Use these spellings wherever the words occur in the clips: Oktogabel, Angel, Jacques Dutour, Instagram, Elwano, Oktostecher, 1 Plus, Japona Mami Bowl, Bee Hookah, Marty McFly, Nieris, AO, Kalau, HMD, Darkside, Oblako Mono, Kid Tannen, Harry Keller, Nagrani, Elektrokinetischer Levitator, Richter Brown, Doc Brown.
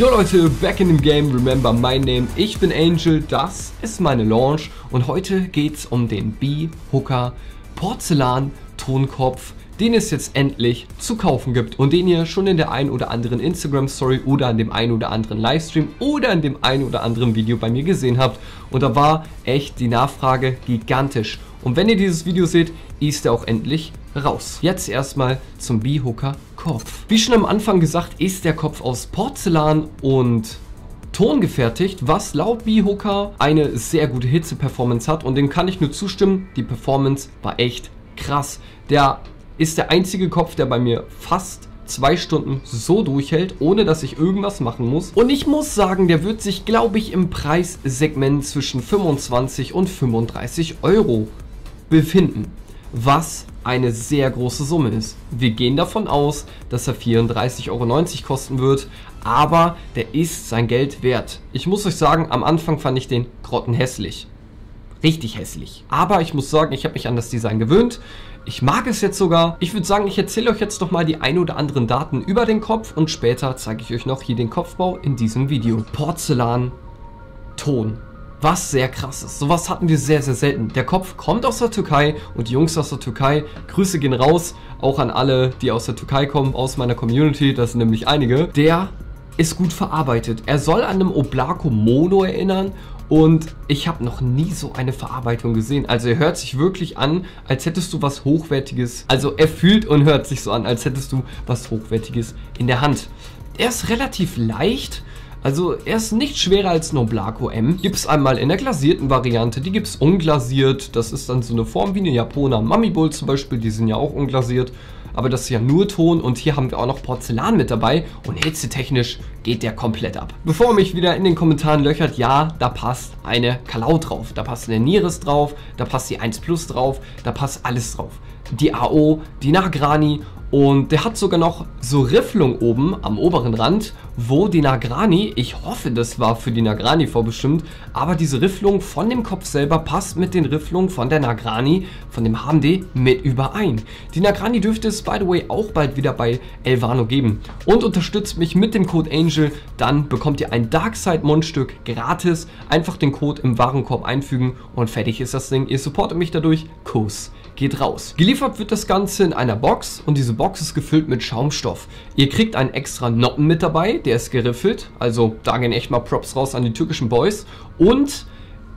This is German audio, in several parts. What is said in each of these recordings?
Jo Leute, back in the game, remember my name, ich bin Angel, das ist meine Launch und heute geht's um den Bee Hookah Porzellan Tonkopf, den es jetzt endlich zu kaufen gibt und den ihr schon in der ein oder anderen Instagram Story oder in dem ein oder anderen Livestream oder in dem ein oder anderen Video bei mir gesehen habt und da war echt die Nachfrage gigantisch und wenn ihr dieses Video seht, ist er auch endlich raus. Jetzt erstmal zum Bee Hookah Kopf. Wie schon am Anfang gesagt, ist der Kopf aus Porzellan und Ton gefertigt, was laut Bee Hookah eine sehr gute Hitze-Performance hat und dem kann ich nur zustimmen, die Performance war echt krass. Der ist der einzige Kopf, der bei mir fast 2 Stunden so durchhält, ohne dass ich irgendwas machen muss. Und ich muss sagen, der wird sich, glaube ich, im Preissegment zwischen 25 und 35 Euro befinden, was eine sehr große Summe ist. Wir gehen davon aus, dass er 34,90 Euro kosten wird, aber der ist sein Geld wert. Ich muss euch sagen, am Anfang fand ich den grottenhässlich. Richtig hässlich. Aber ich muss sagen, ich habe mich an das Design gewöhnt. Ich mag es jetzt sogar. Ich würde sagen, ich erzähle euch jetzt nochmal die ein oder anderen Daten über den Kopf und später zeige ich euch noch hier den Kopfbau in diesem Video. Porzellan, Ton. Was sehr krass ist. Sowas hatten wir sehr, sehr selten. Der Kopf kommt aus der Türkei und die Jungs aus der Türkei, Grüße gehen raus, auch an alle, die aus der Türkei kommen, aus meiner Community, das sind nämlich einige. Der ist gut verarbeitet. Er soll an einem Oblako Mono erinnern und ich habe noch nie so eine Verarbeitung gesehen. Also er hört sich wirklich an, als hättest du was Hochwertiges. Also er fühlt und hört sich so an, als hättest du was Hochwertiges in der Hand. Er ist relativ leicht. Also er ist nicht schwerer als ein Oblako M. Gibt es einmal in der glasierten Variante, die gibt es unglasiert. Das ist dann so eine Form wie eine Japona Mami Bowl zum Beispiel, die sind ja auch unglasiert. Aber das ist ja nur Ton und hier haben wir auch noch Porzellan mit dabei und hitzetechnisch geht der komplett ab. Bevor ihr mich wieder in den Kommentaren löchert, ja, da passt eine Kalau drauf, da passt eine Nieris drauf, da passt die 1 Plus drauf, da passt alles drauf. Die AO, die Nagrani. Und der hat sogar noch so Rifflung oben am oberen Rand, wo die Nagrani, ich hoffe, das war für die Nagrani vorbestimmt, aber diese Rifflung von dem Kopf selber passt mit den Rifflungen von der Nagrani, von dem HMD, mit überein. Die Nagrani dürfte es, by the way, auch bald wieder bei Elwano geben. Und unterstützt mich mit dem Code Angel, dann bekommt ihr ein Darkside Mundstück gratis. Einfach den Code im Warenkorb einfügen und fertig ist das Ding. Ihr supportet mich dadurch, Kuss geht raus. Geliefert wird das Ganze in einer Box und diese Box ist gefüllt mit Schaumstoff. Ihr kriegt einen extra Noppen mit dabei, der ist geriffelt, also da gehen echt mal Props raus an die türkischen Boys und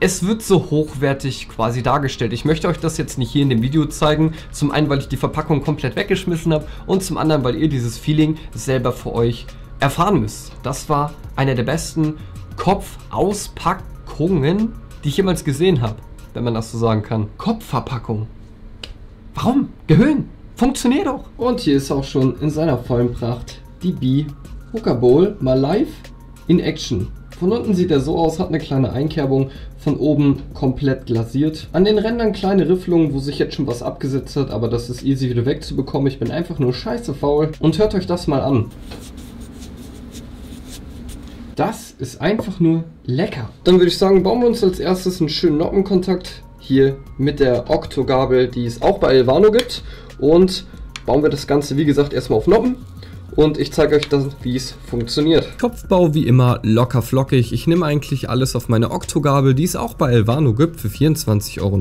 es wird so hochwertig quasi dargestellt. Ich möchte euch das jetzt nicht hier in dem Video zeigen, zum einen, weil ich die Verpackung komplett weggeschmissen habe und zum anderen, weil ihr dieses Feeling selber für euch erfahren müsst. Das war einer der besten Kopfauspackungen, die ich jemals gesehen habe, wenn man das so sagen kann. Kopfverpackung. Warum? Gehöhn! Funktioniert doch! Und hier ist auch schon in seiner vollen Pracht die Bee Hookah Bowl mal live in Action. Von unten sieht er so aus, hat eine kleine Einkerbung, von oben komplett glasiert. An den Rändern kleine Rifflungen, wo sich jetzt schon was abgesetzt hat, aber das ist easy wieder wegzubekommen. Ich bin einfach nur scheiße faul und hört euch das mal an. Das ist einfach nur lecker. Dann würde ich sagen, bauen wir uns als erstes einen schönen Noppenkontakt. Hier mit der Oktogabel, die es auch bei Elwano gibt. Und bauen wir das Ganze, wie gesagt, erstmal auf Noppen. Und ich zeige euch dann, wie es funktioniert. Kopfbau wie immer locker flockig. Ich nehme eigentlich alles auf meine Oktogabel, die es auch bei Elwano gibt, für 24,90 Euro.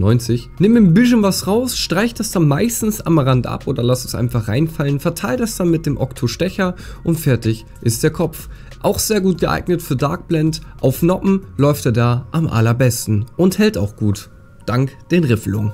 Nehme ein bisschen was raus, streiche das dann meistens am Rand ab oder lasse es einfach reinfallen, verteile das dann mit dem Oktostecher und fertig ist der Kopf. Auch sehr gut geeignet für Dark Blend. Auf Noppen läuft er da am allerbesten und hält auch gut. Dank den Rifflungen.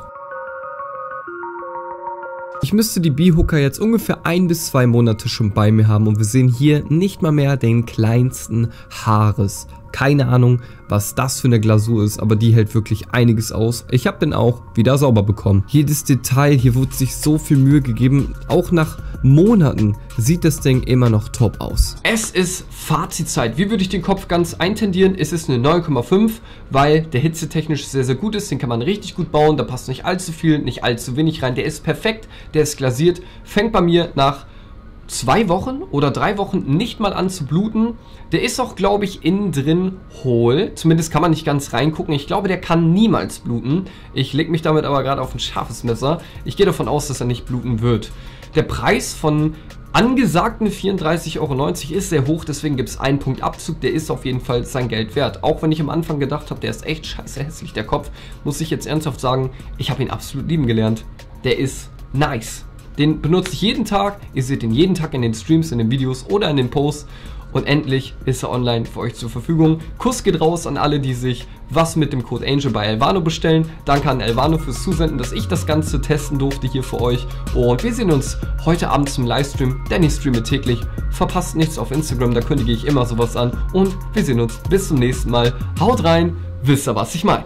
Ich müsste die Bee Hookah jetzt ungefähr 1 bis 2 Monate schon bei mir haben und wir sehen hier nicht mal mehr den kleinsten Haares. Keine Ahnung, was das für eine Glasur ist, aber die hält wirklich einiges aus. Ich habe den auch wieder sauber bekommen. Jedes Detail, hier wurde sich so viel Mühe gegeben. Auch nach Monaten sieht das Ding immer noch top aus. Es ist Fazitzeit. Wie würde ich den Kopf ganz eintendieren? Es ist eine 9,5, weil der hitzetechnisch sehr, sehr gut ist. Den kann man richtig gut bauen. Da passt nicht allzu viel, nicht allzu wenig rein. Der ist perfekt, der ist glasiert. Fängt bei mir nach 2 Wochen oder 3 Wochen nicht mal an zu bluten. Der ist auch, glaube ich, innen drin hohl. Zumindest kann man nicht ganz reingucken. Ich glaube, der kann niemals bluten. Ich lege mich damit aber gerade auf ein scharfes Messer. Ich gehe davon aus, dass er nicht bluten wird. Der Preis von angesagten 34,90 Euro ist sehr hoch, deswegen gibt es einen Punkt Abzug, der ist auf jeden Fall sein Geld wert. Auch wenn ich am Anfang gedacht habe, der ist echt scheiße hässlich, der Kopf, muss ich jetzt ernsthaft sagen, ich habe ihn absolut lieben gelernt. Der ist nice. Den benutze ich jeden Tag, ihr seht ihn jeden Tag in den Streams, in den Videos oder in den Posts. Und endlich ist er online für euch zur Verfügung. Kuss geht raus an alle, die sich was mit dem Code Angel bei Elwano bestellen. Danke an Elwano fürs Zusenden, dass ich das Ganze testen durfte hier für euch. Und wir sehen uns heute Abend zum Livestream, denn ich streame täglich. Verpasst nichts auf Instagram, da kündige ich immer sowas an. Und wir sehen uns bis zum nächsten Mal. Haut rein, wisst ihr, was ich meine.